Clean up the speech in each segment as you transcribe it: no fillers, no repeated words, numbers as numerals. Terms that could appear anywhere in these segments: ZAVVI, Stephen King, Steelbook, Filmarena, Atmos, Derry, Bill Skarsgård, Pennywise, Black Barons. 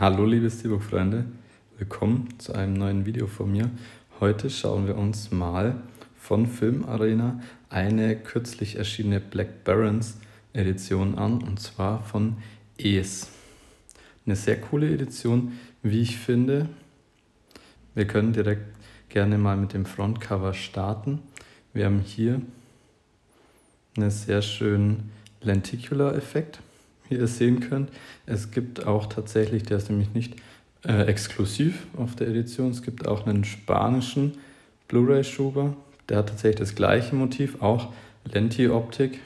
Hallo liebe Steelbook-Freunde, willkommen zu einem neuen Video von mir. Heute schauen wir uns mal von Filmarena eine kürzlich erschienene Black Barons Edition an, und zwar von Es. Eine sehr coole Edition, wie ich finde. Wir können direkt gerne mal mit dem Frontcover starten. Wir haben hier einen sehr schönen Lenticular-Effekt, wie ihr sehen könnt. Es gibt auch tatsächlich, der ist nämlich nicht exklusiv auf der Edition, es gibt auch einen spanischen Blu-ray-Schuber, der hat tatsächlich das gleiche Motiv, auch Lenti-Optik.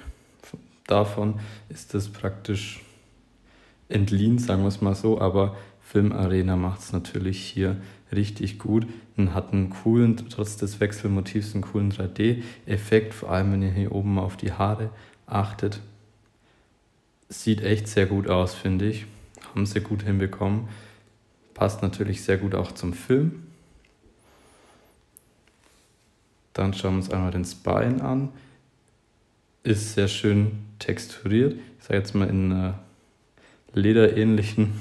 Davon ist es praktisch entliehen, sagen wir es mal so, aber Filmarena macht es natürlich hier richtig gut und hat einen coolen, trotz des Wechselmotivs, einen coolen 3D-Effekt, vor allem wenn ihr hier oben auf die Haare achtet. Sieht echt sehr gut aus, finde ich. Haben sie gut hinbekommen. Passt natürlich sehr gut auch zum Film. Dann schauen wir uns einmal den Spine an. Ist sehr schön texturiert. Ich sage jetzt mal in einer lederähnlichen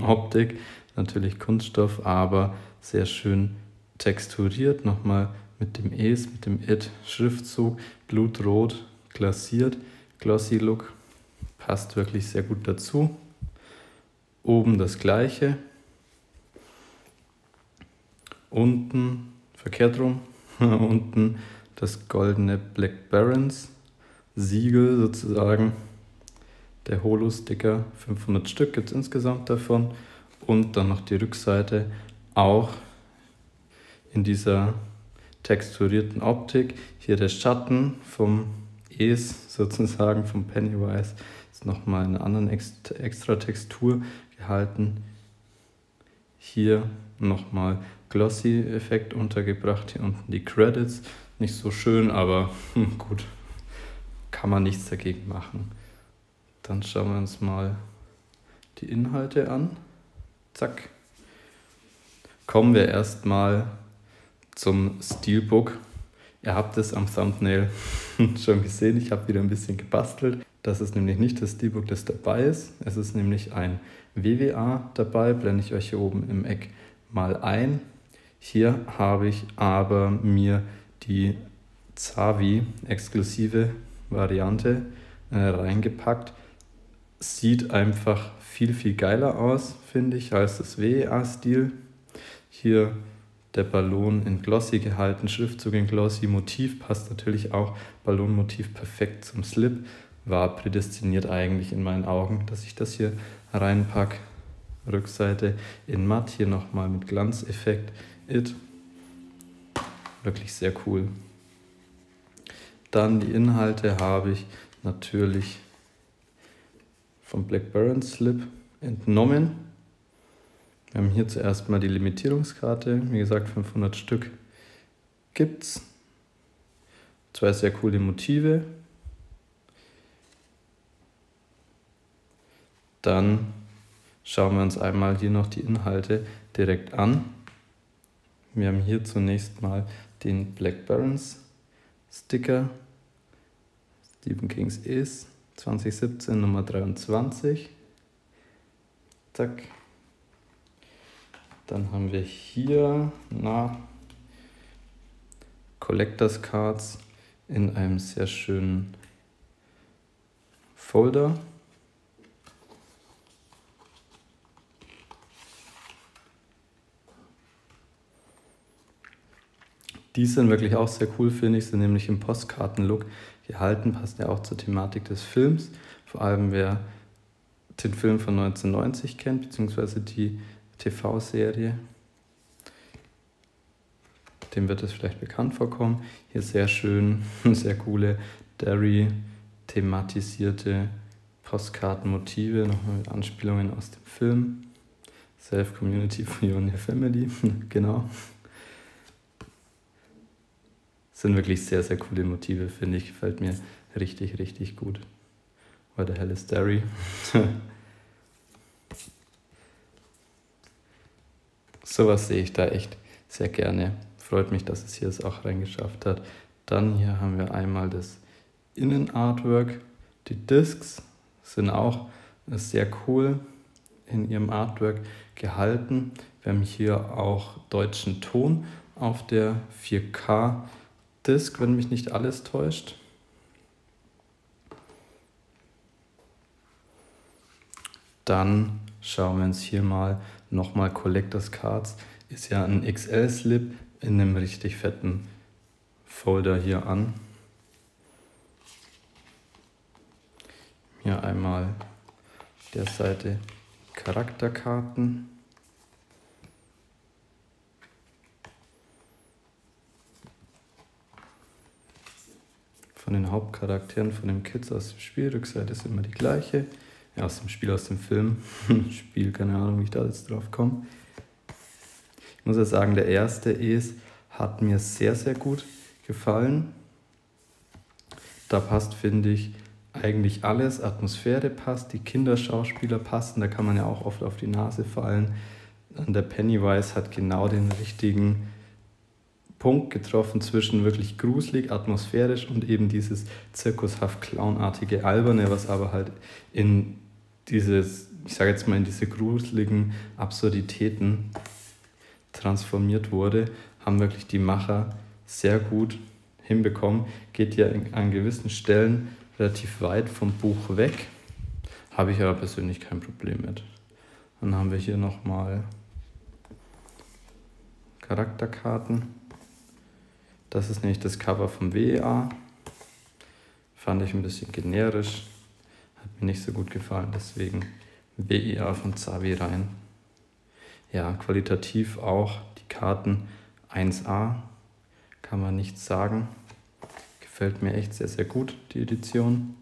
Optik. Natürlich Kunststoff, aber sehr schön texturiert. Nochmal mit dem Es, mit dem It-Schriftzug. Blutrot, glasiert, glossy Look. Passt wirklich sehr gut dazu. Oben das gleiche. Unten, verkehrt rum, unten das goldene Black Barons Siegel sozusagen. Der Holo-Sticker, 500 Stück gibt es insgesamt davon. Und dann noch die Rückseite, auch in dieser texturierten Optik. Hier der Schatten vom Es sozusagen, vom Pennywise. Ist nochmal in einer anderen extra Textur gehalten. Hier nochmal Glossy-Effekt untergebracht. Hier unten die Credits. Nicht so schön, aber gut. Kann man nichts dagegen machen. Dann schauen wir uns mal die Inhalte an. Zack. Kommen wir erstmal zum Steelbook. Ihr habt es am Thumbnail schon gesehen. Ich habe wieder ein bisschen gebastelt. Das ist nämlich nicht das Steelbook, das dabei ist. Es ist nämlich ein WWA dabei. Blende ich euch hier oben im Eck mal ein. Hier habe ich aber mir die ZAVVI exklusive Variante reingepackt. Sieht einfach viel, viel geiler aus, finde ich, als das WEA-Stil. Hier der Ballon in Glossy gehalten, Schriftzug in Glossy, Motiv passt natürlich auch, Ballonmotiv perfekt zum Slip. War prädestiniert eigentlich in meinen Augen, dass ich das hier reinpacke. Rückseite in matt, hier nochmal mit Glanzeffekt. Wirklich sehr cool. Dann die Inhalte habe ich natürlich vom Black Barons Slip entnommen. Wir haben hier zuerst mal die Limitierungskarte. Wie gesagt, 500 Stück gibt es. Zwei sehr coole Motive. Dann schauen wir uns einmal hier noch die Inhalte direkt an. Wir haben hier zunächst mal den Black Barons Sticker. Stephen Kings Es, 2017, Nummer 23. Zack. Dann haben wir hier Collectors Cards in einem sehr schönen Folder. Die sind wirklich auch sehr cool, finde ich, sind nämlich im Postkartenlook gehalten, passt ja auch zur Thematik des Films. Vor allem wer den Film von 1990 kennt, beziehungsweise die TV-Serie, dem wird es vielleicht bekannt vorkommen. Hier sehr schön, sehr coole Derry thematisierte Postkartenmotive, nochmal mit Anspielungen aus dem Film. Self, Community, for Your Family, genau. Sind wirklich sehr, sehr coole Motive, finde ich. Gefällt mir richtig, richtig gut. What the hell is Derry? Sowas sehe ich da echt sehr gerne. Freut mich, dass es hier es auch reingeschafft hat. Dann hier haben wir einmal das Innenartwork. Die Discs sind auch sehr cool in ihrem Artwork gehalten. Wir haben hier auch deutschen Ton auf der 4K-Disc, wenn mich nicht alles täuscht. Dann schauen wir uns hier mal nochmal Collectors Cards. Ist ja ein XL-Slip in einem richtig fetten Folder hier an. Hier einmal auf der Seite Charakterkarten. Von den Hauptcharakteren von den Kids aus dem Spiel. Rückseite ist immer die gleiche. Ja, aus dem Spiel, aus dem Film. Spiel, keine Ahnung, wie ich da jetzt drauf komme. Ich muss ja sagen, der erste ES hat mir sehr, sehr gut gefallen. Da passt, finde ich, eigentlich alles. Atmosphäre passt, die Kinderschauspieler passen, da kann man ja auch oft auf die Nase fallen. Und der Pennywise hat genau den richtigen Punkt getroffen zwischen wirklich gruselig, atmosphärisch und eben dieses zirkushaft clownartige Alberne, was aber halt in dieses, ich sage jetzt mal, in diese gruseligen Absurditäten transformiert wurde, haben wirklich die Macher sehr gut hinbekommen. Geht ja an gewissen Stellen relativ weit vom Buch weg, habe ich aber persönlich kein Problem mit. Dann haben wir hier nochmal Charakterkarten. Das ist nämlich das Cover vom WEA. Fand ich ein bisschen generisch. Hat mir nicht so gut gefallen, deswegen WEA von ZAVVI rein. Ja, qualitativ auch die Karten 1A. Kann man nichts sagen. Gefällt mir echt sehr, sehr gut, die Edition.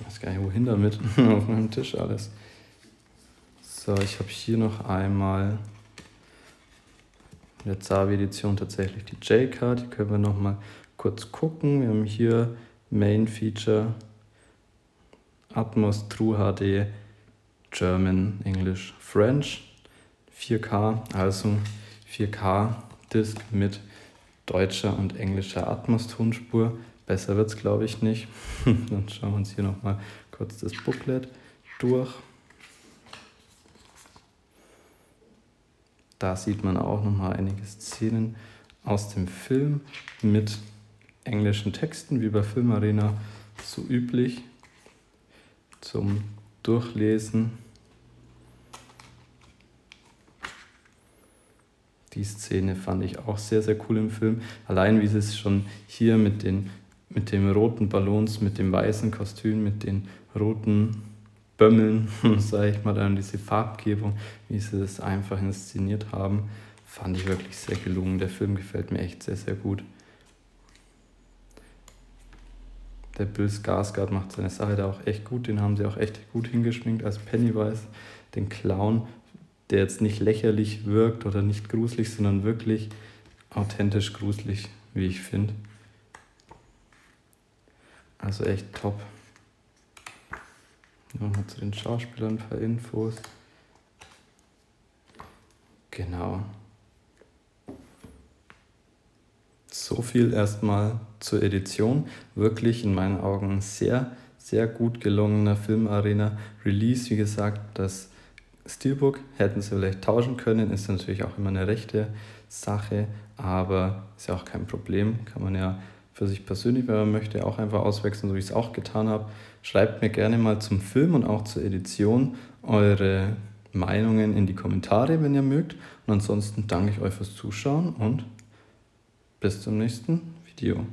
Ich weiß gar nicht, wohin damit. Auf meinem Tisch alles. So, ich habe hier noch einmal in der ZAVVI-Edition tatsächlich die J-Card. Die können wir noch mal kurz gucken. Wir haben hier Main Feature, Atmos, True HD, German, English, French, 4K, also 4K-Disc mit deutscher und englischer Atmos-Tonspur. Besser wird es, glaube ich, nicht. Dann schauen wir uns hier noch mal kurz das Booklet durch. Da sieht man auch nochmal einige Szenen aus dem Film mit englischen Texten, wie bei Filmarena so üblich, zum Durchlesen. Die Szene fand ich auch sehr, sehr cool im Film. Allein wie sie es schon hier mit dem roten Ballons, mit dem weißen Kostüm, mit den roten Bömmeln, sage ich mal, dann diese Farbgebung, wie sie das einfach inszeniert haben, fand ich wirklich sehr gelungen. Der Film gefällt mir echt sehr, sehr gut. Der Bill Skarsgård macht seine Sache da auch echt gut, den haben sie auch echt gut hingeschminkt als Pennywise, den Clown, der jetzt nicht lächerlich wirkt oder nicht gruselig, sondern wirklich authentisch gruselig, wie ich finde. Also echt top. Nochmal zu den Schauspielern ein paar Infos. Genau. So viel erstmal zur Edition. Wirklich in meinen Augen ein sehr, sehr gut gelungener Filmarena-Release. Wie gesagt, das Steelbook hätten sie vielleicht tauschen können. Ist natürlich auch immer eine rechte Sache, aber ist ja auch kein Problem. Kann man ja für sich persönlich, wenn man möchte, auch einfach auswechseln, so wie ich es auch getan habe. Schreibt mir gerne mal zum Film und auch zur Edition eure Meinungen in die Kommentare, wenn ihr mögt. Und ansonsten danke ich euch fürs Zuschauen und bis zum nächsten Video.